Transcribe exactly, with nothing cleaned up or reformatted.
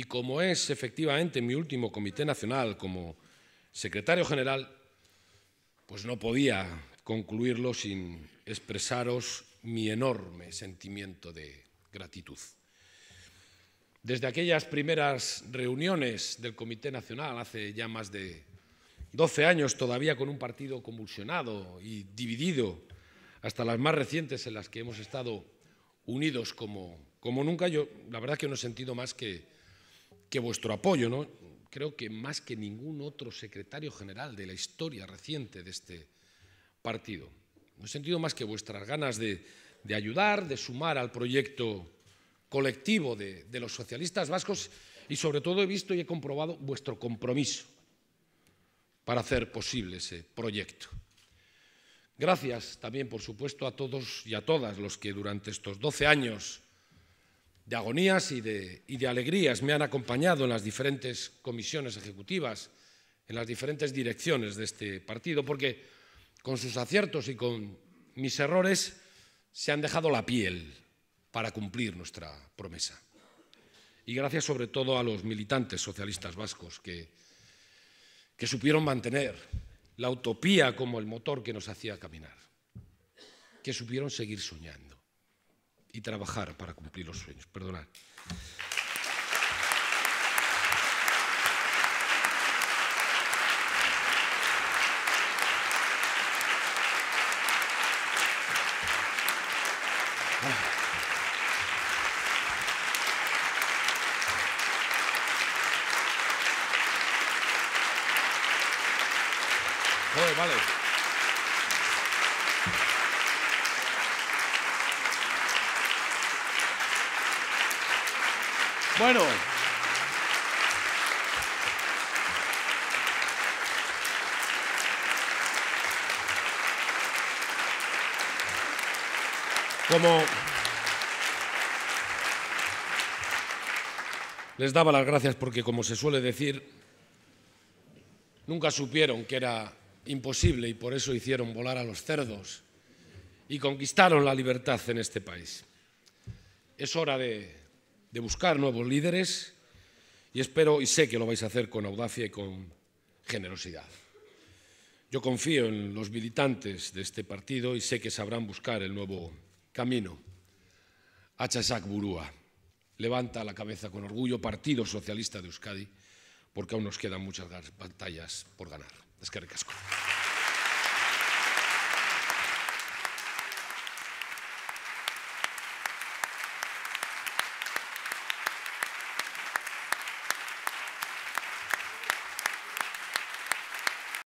y como es efectivamente mi último comité nacional como secretario general, pues no podía concluirlo sin expresaros mi enorme sentimiento de gratitud. Desde aquellas primeras reuniones del Comité Nacional, hace ya más de doce años, todavía con un partido convulsionado y dividido, hasta las más recientes en las que hemos estado unidos como, como nunca, yo la verdad que no he sentido más que, que vuestro apoyo, ¿no? Creo que más que ningún otro secretario general de la historia reciente de este partido. No he sentido más que vuestras ganas de, de ayudar, de sumar al proyecto colectivo de, de los socialistas vascos y sobre todo he visto y he comprobado vuestro compromiso para hacer posible ese proyecto. Gracias también, por supuesto, a todos y a todas los que durante estos doce años de agonías y de, y de alegrías me han acompañado en las diferentes comisiones ejecutivas, en las diferentes direcciones de este partido, porque con sus aciertos y con mis errores se han dejado la piel para cumplir nuestra promesa. Y gracias sobre todo a los militantes socialistas vascos que, que supieron mantener la utopía como el motor que nos hacía caminar, que supieron seguir soñando y trabajar para cumplir los sueños. Perdonad. Joder, vale. Bueno, como les daba las gracias porque, como se suele decir, nunca supieron que era imposible y por eso hicieron volar a los cerdos y conquistaron la libertad en este país. Es hora de... de buscar nuevos líderes y espero y sé que lo vais a hacer con audacia y con generosidad. Yo confío en los militantes de este partido y sé que sabrán buscar el nuevo camino. Altxa ezak burua. Levanta la cabeza con orgullo, Partido Socialista de Euskadi, porque aún nos quedan muchas batallas por ganar. Eskerrik asko.